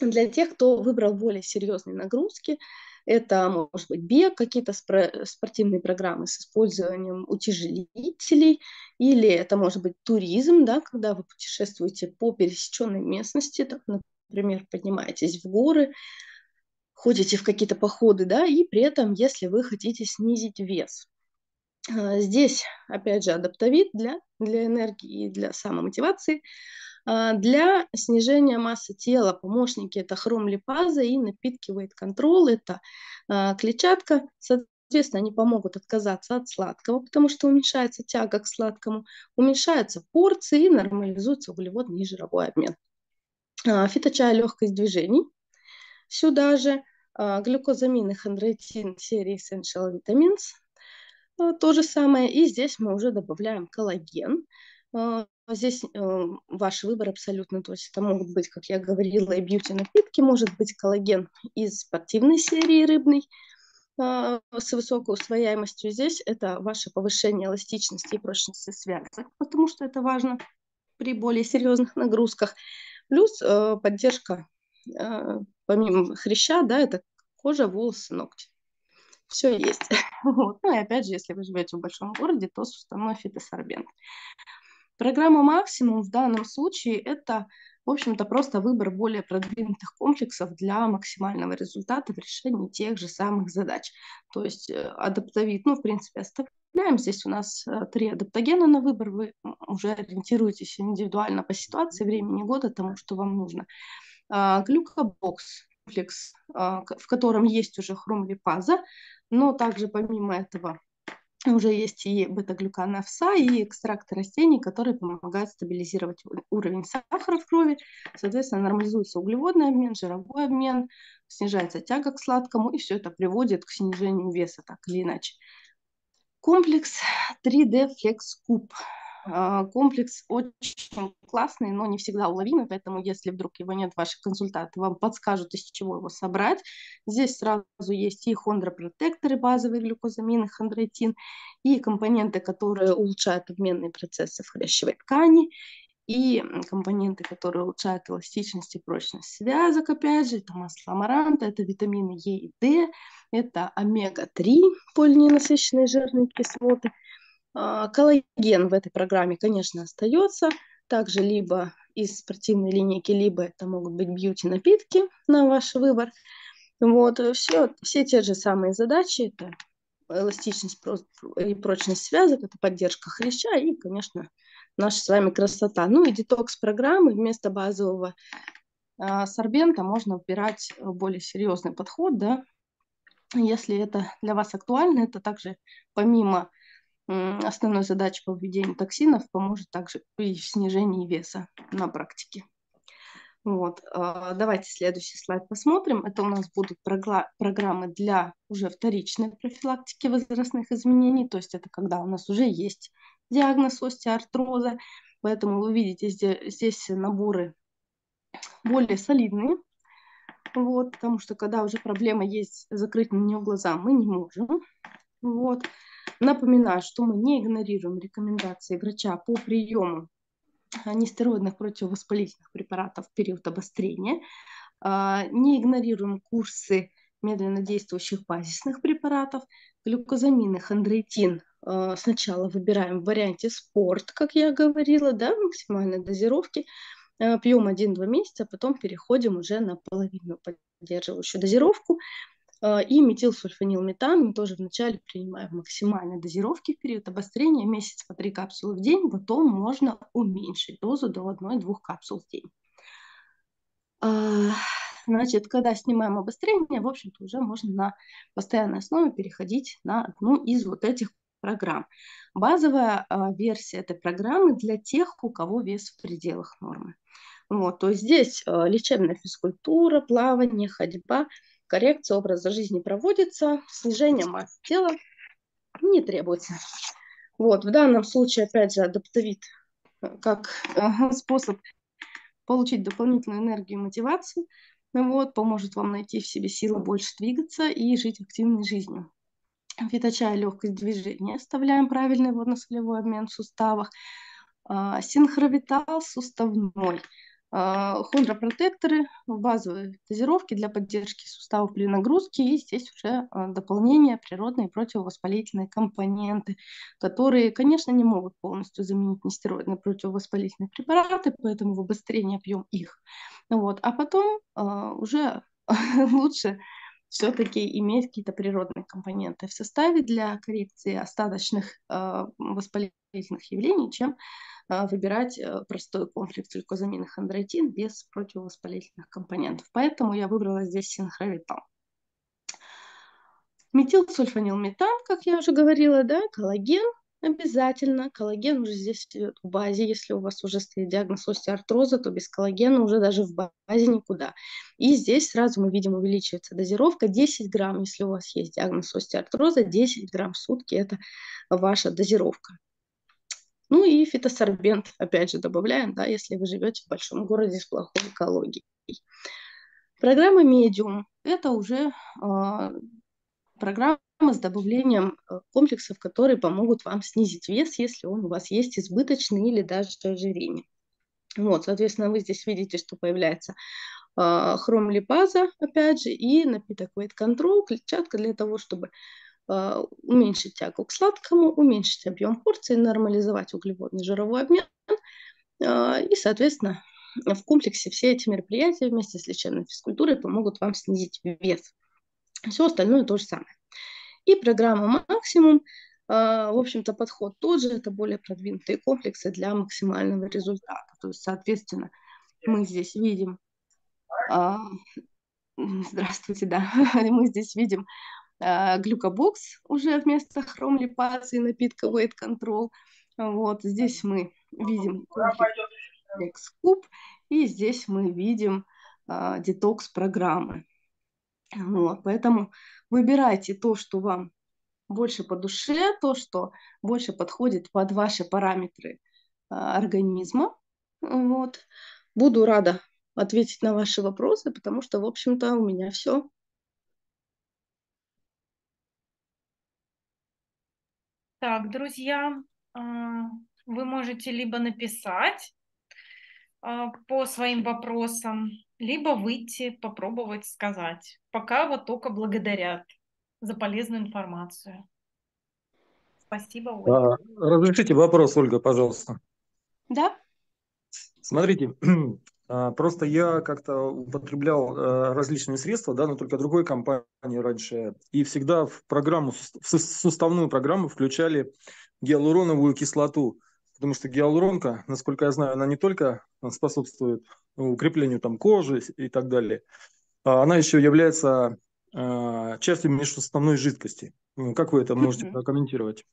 Для тех, кто выбрал более серьезные нагрузки, это может быть бег, какие-то спро- спортивные программы с использованием утяжелителей, или это может быть туризм, да, когда вы путешествуете по пересеченной местности, так, например, поднимаетесь в горы, ходите в какие-то походы, да, и при этом, если вы хотите снизить вес. Здесь, опять же, адаптовид для, для энергии и для самомотивации. Для снижения массы тела помощники – это хром-липаза и напитки Weight Control – это а, клетчатка. Соответственно, они помогут отказаться от сладкого, потому что уменьшается тяга к сладкому, уменьшаются порции и нормализуется углеводный и жировой обмен. А, фиточай, легкость движений. Сюда же а, глюкозамин и хондроитин серии Essential Vitamins. А, то же самое. И здесь мы уже добавляем коллаген. Здесь э, ваш выбор абсолютно, то есть это могут быть, как я говорила, и бьюти-напитки, может быть коллаген из спортивной серии рыбной э, с высокой усвояемостью. Здесь это ваше повышение эластичности и прочности связок, потому что это важно при более серьезных нагрузках. Плюс э, поддержка, э, помимо хряща, да, это кожа, волосы, ногти. Все есть. Вот. Ну и опять же, если вы живете в большом городе, то суставной фитосорбент. Программа «Максимум» в данном случае это, в общем-то, просто выбор более продвинутых комплексов для максимального результата в решении тех же самых задач. То есть адаптовид, ну, в принципе, оставляем. Здесь у нас три адаптогена на выбор. Вы уже ориентируетесь индивидуально по ситуации, времени года, тому, что вам нужно. Глюкобокс, комплекс, в котором есть уже хром-липаза, но также помимо этого уже есть и бета-глюкан овса, и экстракты растений, которые помогают стабилизировать уровень сахара в крови. Соответственно, нормализуется углеводный обмен, жировой обмен, снижается тяга к сладкому, и все это приводит к снижению веса, так или иначе. Комплекс три дэ флекс куб. Комплекс очень классный, но не всегда уловимый, поэтому если вдруг его нет, ваши консультанты вам подскажут, из чего его собрать. Здесь сразу есть и хондропротекторы, базовые глюкозамин и хондроитин, и компоненты, которые улучшают обменные процессы в хрящевой ткани, и компоненты, которые улучшают эластичность и прочность связок, опять же, это масло амаранта, это витамины Е и Д, это омега три, полиненасыщенные жирные кислоты, Коллаген в этой программе, конечно, остается. Также либо из спортивной линейки, либо это могут быть бьюти-напитки на ваш выбор. Вот, все, все те же самые задачи. Это эластичность и прочность связок, это поддержка хряща и, конечно, наша с вами красота. Ну и детокс-программы вместо базового а, сорбента можно выбирать более серьезный подход, да. Если это для вас актуально, это также помимо м, основной задачи по выведению токсинов поможет также при снижении веса на практике. Вот. Давайте следующий слайд посмотрим. Это у нас будут программы для уже вторичной профилактики возрастных изменений, то есть это когда у нас уже есть диагноз остеоартроза, поэтому вы видите здесь, здесь наборы более солидные, вот, потому что когда уже проблема есть, закрыть на нее глаза мы не можем. Вот. Напоминаю, что мы не игнорируем рекомендации врача по приему нестероидных противовоспалительных препаратов в период обострения, не игнорируем курсы медленно действующих базисных препаратов, глюкозамин и хондроитин сначала выбираем в варианте спорт, как я говорила, да, максимальной дозировки, пьем один-два месяца, потом переходим уже на половинную поддерживающую дозировку, и метилсульфанилметан мы тоже вначале принимаем в максимальной дозировке в период обострения, месяц по три капсулы в день, потом можно уменьшить дозу до одной-двух капсул в день. Значит, когда снимаем обострение, в общем-то уже можно на постоянной основе переходить на одну из вот этих программ. Базовая версия этой программы для тех, у кого вес в пределах нормы. Вот, то есть здесь лечебная физкультура, плавание, ходьба, коррекция образа жизни проводится, снижение массы тела не требуется. Вот, в данном случае, опять же, адаптовид как способ получить дополнительную энергию и мотивацию, вот, поможет вам найти в себе силы больше двигаться и жить активной жизнью. Фиточай, легкость движения, оставляем правильный водно-солевой обмен в суставах. Синхровитал суставной. Хондропротекторы в базовой дозировке для поддержки суставов при нагрузке. И здесь уже дополнение природные противовоспалительные компоненты, которые, конечно, не могут полностью заменить нестероидные противовоспалительные препараты, поэтому в обострение пьем их. Вот. А потом а, уже лучше все-таки иметь какие-то природные компоненты в составе для коррекции остаточных э, воспалительных явлений, чем э, выбирать э, простой комплекс глюкозамин и хондроитин без противовоспалительных компонентов. Поэтому я выбрала здесь синхровитал. Метилсульфанилметан, как я уже говорила, да, коллаген обязательно. Коллаген уже здесь идет в базе. Если у вас уже стоит диагноз остеоартроза, то без коллагена уже даже в базе никуда. И здесь сразу мы видим, увеличивается дозировка. десять грамм, если у вас есть диагноз остеоартроза, десять грамм в сутки – это ваша дозировка. Ну и фитосорбент, опять же, добавляем, да, если вы живете в большом городе с плохой экологией. Программа «Медиум» – это уже э, программа с добавлением комплексов, которые помогут вам снизить вес, если он у вас есть избыточный или даже ожирение. Вот, соответственно, вы здесь видите, что появляется э, хром-липаза, опять же, и напиток Weight Control, клетчатка для того, чтобы э, уменьшить тягу к сладкому, уменьшить объем порции, нормализовать углеводно-жировой обмен. Э, и, соответственно, в комплексе все эти мероприятия вместе с лечебной физкультурой помогут вам снизить вес. Все остальное то же самое. И программа «Максимум», в общем-то, подход тот же, это более продвинутые комплексы для максимального результата. То есть, соответственно, мы здесь видим, здравствуйте, да, мы здесь видим глюкобокс уже вместо хром-липазы и напитка Weight Control. Вот здесь мы видим X-Cube, и здесь мы видим детокс-программы. Вот, поэтому выбирайте то, что вам больше по душе, то, что больше подходит под ваши параметры э, организма. Вот. Буду рада ответить на ваши вопросы, потому что, в общем-то, у меня все. Так, друзья, вы можете либо написать по своим вопросам, либо выйти, попробовать сказать. Пока вот только благодарят за полезную информацию. Спасибо, Ольга. Разрешите вопрос, Ольга, пожалуйста. Да. Смотрите, просто я как-то употреблял различные средства, да, но только другой компании раньше, и всегда в программу, в суставную программу включали гиалуроновую кислоту, потому что гиалуронка, насколько я знаю, она не только способствует укреплению там кожи и так далее, она еще является частью межсуставной жидкости. Как вы это можете mm-hmm. прокомментировать?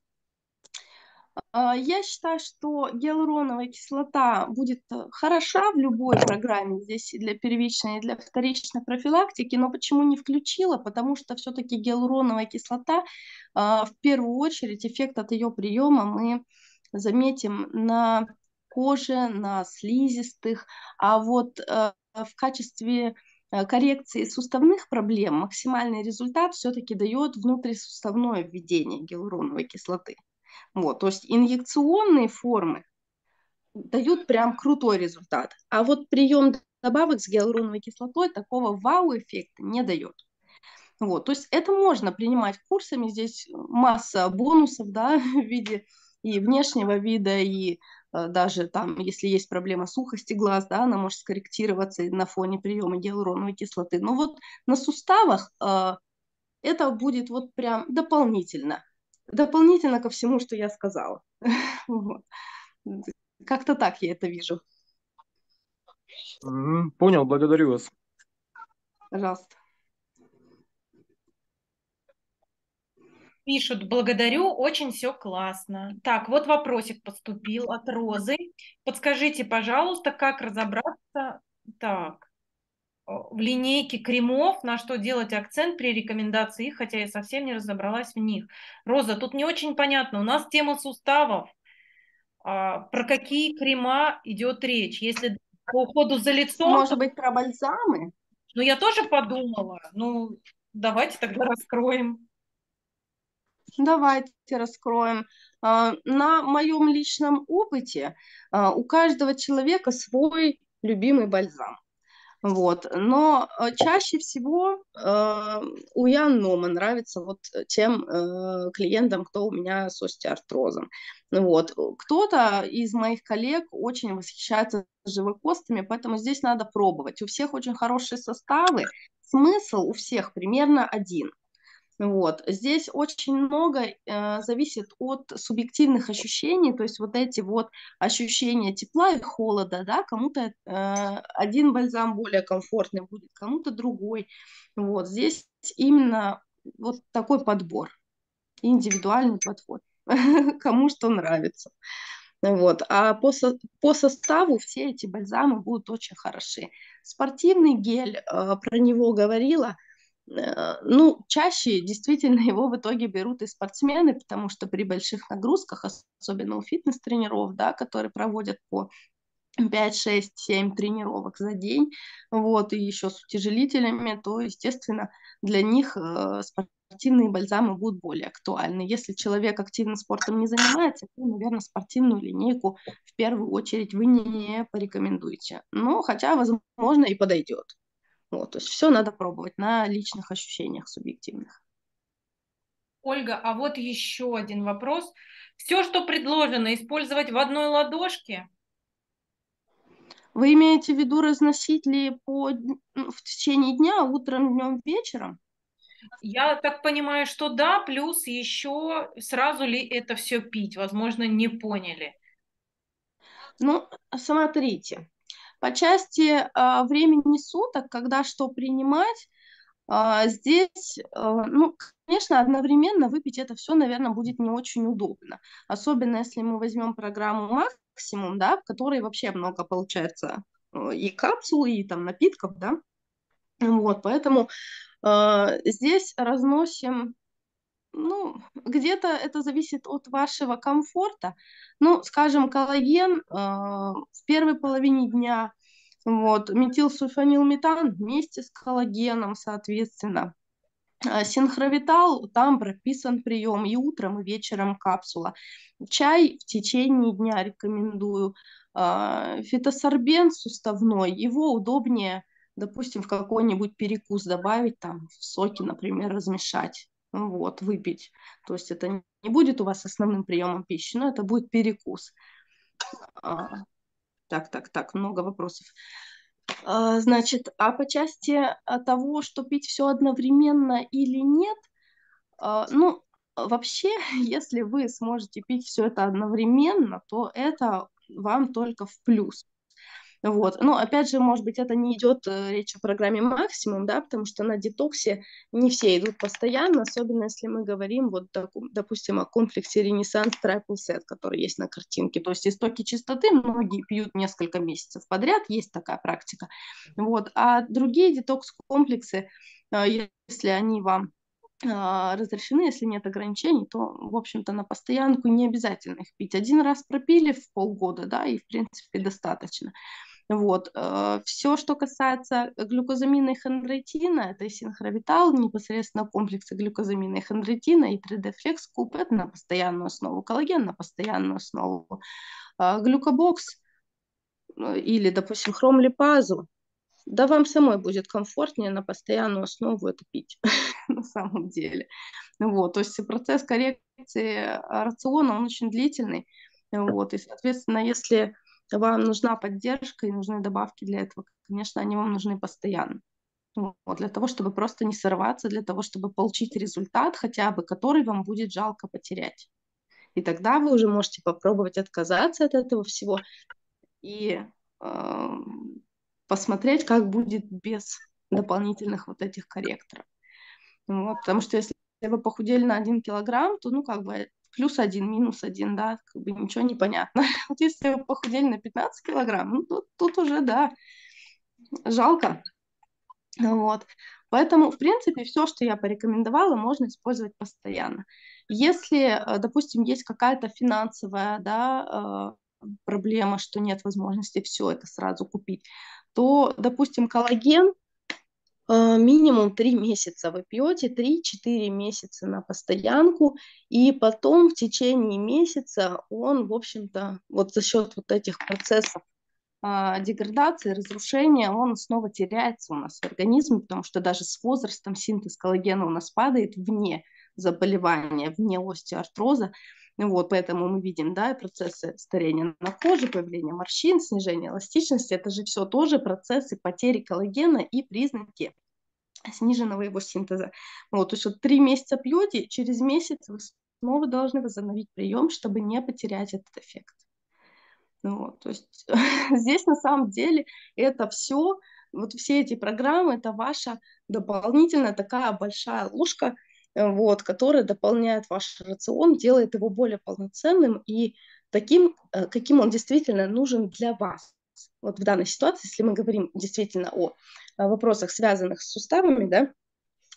Я считаю, что гиалуроновая кислота будет хороша в любой программе, здесь и для первичной, и для вторичной профилактики, но почему не включила? Потому что все-таки гиалуроновая кислота, в первую очередь, эффект от ее приема мы заметим на коже, на слизистых, а вот в качестве коррекции суставных проблем максимальный результат все-таки дает внутрисуставное введение гиалуроновой кислоты. Вот, то есть инъекционные формы дают прям крутой результат, а вот прием добавок с гиалуроновой кислотой такого вау-эффекта не дает. Вот, то есть это можно принимать курсами, здесь масса бонусов, да, в виде и внешнего вида, и э, даже там, если есть проблема сухости глаз, да, она может скорректироваться на фоне приема гиалуроновой кислоты. Но вот на суставах э, это будет вот прям дополнительно. Дополнительно ко всему, что я сказала. Как-то так я это вижу. Понял, благодарю вас. Пожалуйста. Пишут, благодарю, очень все классно. Так, вот вопросик поступил от Розы. Подскажите, пожалуйста, как разобраться так, в линейке кремов, на что делать акцент при рекомендации, хотя я совсем не разобралась в них. Роза, тут не очень понятно, у нас тема суставов, а, про какие крема идет речь, если по уходу за лицом... Может быть, про бальзамы? Ну, я тоже подумала, ну, давайте тогда раскроем. Давайте раскроем. На моем личном опыте у каждого человека свой любимый бальзам. Вот. Но чаще всего э, уяннома нравится вот тем э, клиентам, кто у меня с остеоартрозом. Вот. Кто-то из моих коллег очень восхищается живокостами, поэтому здесь надо пробовать. У всех очень хорошие составы, смысл у всех примерно один. Вот. Здесь очень много э, зависит от субъективных ощущений, то есть вот эти вот ощущения тепла и холода, да, кому-то э, один бальзам более комфортный будет, кому-то другой. Вот здесь именно вот такой подбор, индивидуальный подход, кому что нравится. Вот. А по, со по составу все эти бальзамы будут очень хороши. Спортивный гель, э, про него говорила. Ну, чаще действительно его в итоге берут и спортсмены, потому что при больших нагрузках, особенно у фитнес-тренеров, да, которые проводят по пять, шесть, семь тренировок за день, вот, и еще с утяжелителями, то, естественно, для них спортивные бальзамы будут более актуальны. Если человек активно спортом не занимается, то, наверное, спортивную линейку в первую очередь вы не порекомендуете. Ну, хотя, возможно, и подойдет. Вот, то есть все надо пробовать на личных ощущениях субъективных. Ольга, а вот еще один вопрос. Все, что предложено, использовать в одной ладошке? Вы имеете в виду разносить ли по, в течение дня, утром, днем, вечером? Я так понимаю, что да, плюс еще сразу ли это все пить? Возможно, не поняли. Ну, смотрите. По части э, времени суток, когда что принимать, э, здесь, э, ну, конечно, одновременно выпить это все, наверное, будет не очень удобно. Особенно, если мы возьмем программу «Максимум», да, в которой вообще много получается э, и капсул, и там напитков, да. Вот, поэтому э, здесь разносим... Ну, где-то это зависит от вашего комфорта. Ну, скажем, коллаген э, в первой половине дня, вот, метилсульфанилметан вместе с коллагеном, соответственно. Синхровитал, там прописан прием и утром, и вечером капсула. Чай в течение дня рекомендую. Э, фитосорбент суставной, его удобнее, допустим, в какой-нибудь перекус добавить, там, в соки, например, размешать. вот, выпить. То есть это не будет у вас основным приемом пищи, но это будет перекус. А, так, так, так, много вопросов. А, значит, а по части того, что пить все одновременно или нет, а, ну, вообще, если вы сможете пить все это одновременно, то это вам только в плюс. Вот. Но опять же, может быть, это не идет речь о программе «Максимум», да, потому что на детоксе не все идут постоянно, особенно если мы говорим, вот, допустим, о комплексе «Ренессанс Трайпл», который есть на картинке. То есть истоки чистоты многие пьют несколько месяцев подряд, есть такая практика. Вот. А другие детокс-комплексы, если они вам разрешены, если нет ограничений, то, в общем-то, на постоянку не обязательно их пить. Один раз пропили в полгода, да, и, в принципе, достаточно. Вот. Все, что касается глюкозамина и хондроитина, это и синхровитал, непосредственно комплексы глюкозамина и хондроитина, и три дэ Flex Cup, это на постоянную основу, коллаген на постоянную основу, глюкобокс или, допустим, хром-липазу. Да вам самой будет комфортнее на постоянную основу это пить, на самом деле. Вот, то есть процесс коррекции рациона, он очень длительный. Вот, и, соответственно, если вам нужна поддержка и нужны добавки для этого, конечно, они вам нужны постоянно. Вот, для того, чтобы просто не сорваться, для того, чтобы получить результат хотя бы, который вам будет жалко потерять. И тогда вы уже можете попробовать отказаться от этого всего и... Э посмотреть, как будет без дополнительных вот этих корректоров. Вот, потому что если вы похудели на один килограмм, то, ну, как бы, плюс один, минус один, да, как бы ничего не понятно. Вот если вы похудели на пятнадцать килограмм, ну, тут, тут уже, да, жалко. Вот. Поэтому, в принципе, все, что я порекомендовала, можно использовать постоянно. Если, допустим, есть какая-то финансовая, да, проблема, что нет возможности все это сразу купить, то, допустим, коллаген э, минимум три месяца вы пьете, три-четыре месяца на постоянку, и потом в течение месяца он, в общем-то, вот за счет вот этих процессов э, деградации, разрушения, он снова теряется у нас в организме, потому что даже с возрастом синтез коллагена у нас падает вне заболевания, вне остеоартроза. Вот, поэтому мы видим, да, процессы старения на коже, появление морщин, снижение эластичности. Это же все тоже процессы потери коллагена и признаки сниженного его синтеза. Вот, то есть вот три месяца пьете, через месяц вы снова должны возобновить прием, чтобы не потерять этот эффект. Вот, то есть здесь на самом деле это все, вот все эти программы, это ваша дополнительная такая большая ложка, вот, который дополняет ваш рацион, делает его более полноценным и таким, каким он действительно нужен для вас. Вот в данной ситуации, если мы говорим действительно о вопросах, связанных с суставами, да,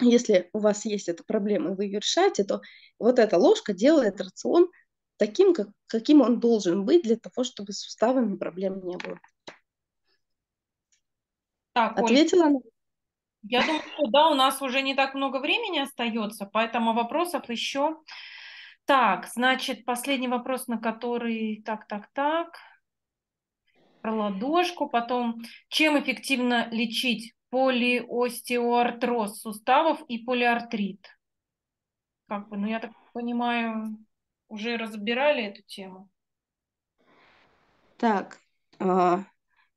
если у вас есть эта проблема, и вы ее решаете, то вот эта ложка делает рацион таким, как, каким он должен быть для того, чтобы с суставами проблем не было. Так, ответила она? Я думаю, что да, у нас уже не так много времени остается, поэтому вопросов еще. Так, значит, последний вопрос, на который... Так, так, так. Про ладошку. Потом, чем эффективно лечить полиостеоартроз суставов и полиартрит? Как бы, ну, я так понимаю, уже разбирали эту тему. Так, а...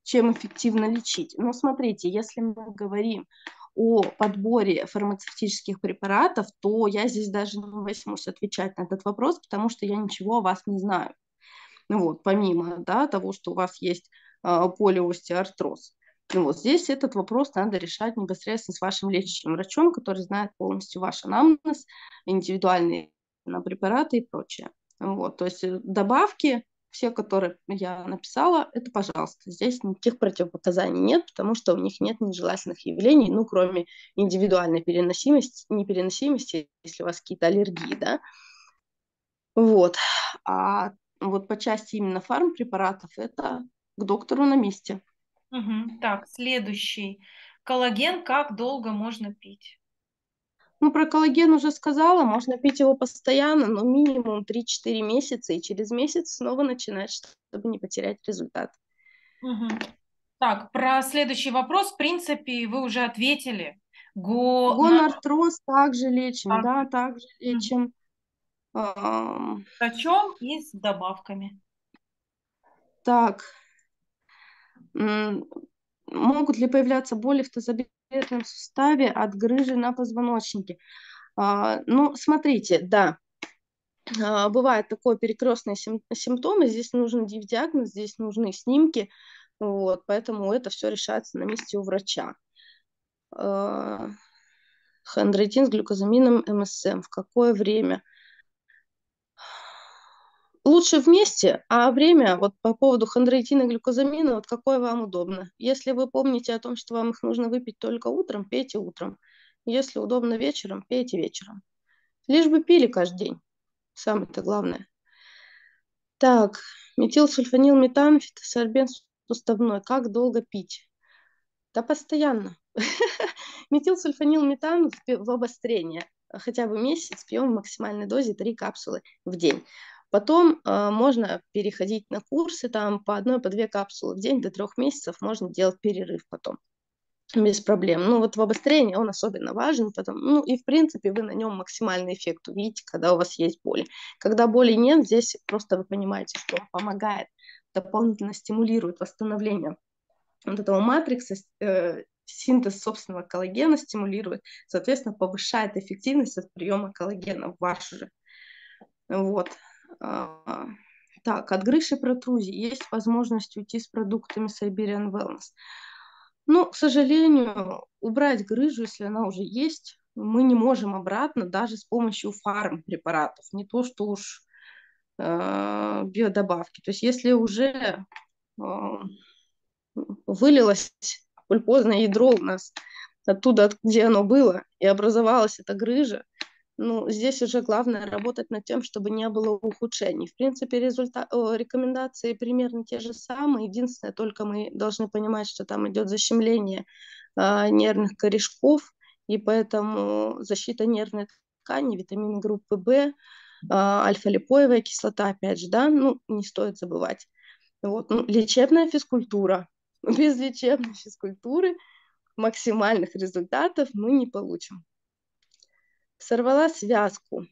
чем эффективно лечить. Но смотрите, если мы говорим о подборе фармацевтических препаратов, то я здесь даже не возьмусь отвечать на этот вопрос, потому что я ничего о вас не знаю. Ну вот, помимо, да, того, что у вас есть э, полиостеоартроз. Ну вот, здесь этот вопрос надо решать непосредственно с вашим лечащим врачом, который знает полностью ваш анамнез, индивидуальные препараты и прочее. Вот, то есть добавки, все, которые я написала, это, пожалуйста, здесь никаких противопоказаний нет, потому что у них нет нежелательных явлений, ну, кроме индивидуальной переносимости, непереносимости, если у вас какие-то аллергии, да. Вот. А вот по части именно фармпрепаратов это к доктору на месте. Угу. Так, следующий. Коллаген как долго можно пить? Ну, про коллаген уже сказала, можно пить его постоянно, но минимум три-четыре месяца, и через месяц снова начинать, чтобы не потерять результат. Угу. Так, про следующий вопрос, в принципе, вы уже ответили. Го... Гонартроз также лечим, а... да, также лечим. Врачом и с добавками. Так. Могут ли появляться боли в тазобедренном суставе от грыжи на позвоночнике? Ну, смотрите, да. Бывает такой перекрестный симптом, и здесь нужен диагноз, здесь нужны снимки, вот, поэтому это все решается на месте у врача. Хондроитин с глюкозамином эм эс эм. В какое время? Лучше вместе, а время вот по поводу хондроитина и глюкозамина, вот какое вам удобно. Если вы помните о том, что вам их нужно выпить только утром, пейте утром. Если удобно вечером, пейте вечером. Лишь бы пили каждый день. Самое-то главное. Так, метилсульфанилметан, фитосорбент суставной. Как долго пить? Да постоянно. Метилсульфанилметан в обострение. Хотя бы месяц пьем в максимальной дозе три капсулы в день. Потом э, можно переходить на курсы, там по одной, по две капсулы в день до трех месяцев можно делать перерыв потом, без проблем. Ну вот в обострении он особенно важен, потом, ну и в принципе вы на нем максимальный эффект увидите, когда у вас есть боли. Когда боли нет, здесь просто вы понимаете, что он помогает, дополнительно стимулирует восстановление вот этого матрикса, э, синтез собственного коллагена стимулирует, соответственно повышает эффективность от приема коллагена в вашу же. Вот. Так, от грыжи и протрузии есть возможность уйти с продуктами Siberian Wellness. Ну, к сожалению, убрать грыжу, если она уже есть, мы не можем обратно даже с помощью фарм-препаратов, не то что уж э, биодобавки. То есть если уже э, вылилось пульпозное ядро у нас оттуда, где оно было, и образовалась эта грыжа, ну, здесь уже главное работать над тем, чтобы не было ухудшений. В принципе, результат... рекомендации примерно те же самые. Единственное, только мы должны понимать, что там идет защемление э, нервных корешков, и поэтому защита нервной ткани, витамины группы В, э, альфа-липоевая кислота, опять же, да, ну, не стоит забывать. Вот. Ну, лечебная физкультура. Без лечебной физкультуры максимальных результатов мы не получим. Сорвала связку.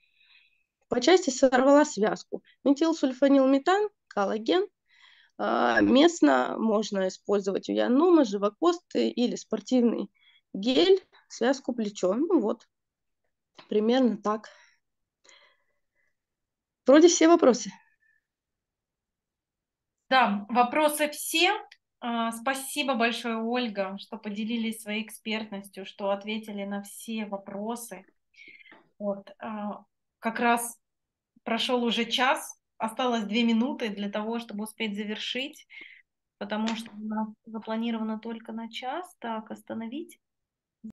По части сорвала связку. Метилсульфанилметан, коллаген. А, местно можно использовать уяннома, живокост или спортивный гель, связку плечо. Ну вот, примерно так. Вроде все вопросы. Да, вопросы все. Спасибо большое, Ольга, что поделились своей экспертностью, что ответили на все вопросы. Вот, как раз прошел уже час, осталось две минуты для того, чтобы успеть завершить, потому что у нас запланировано только на час. Так, остановить.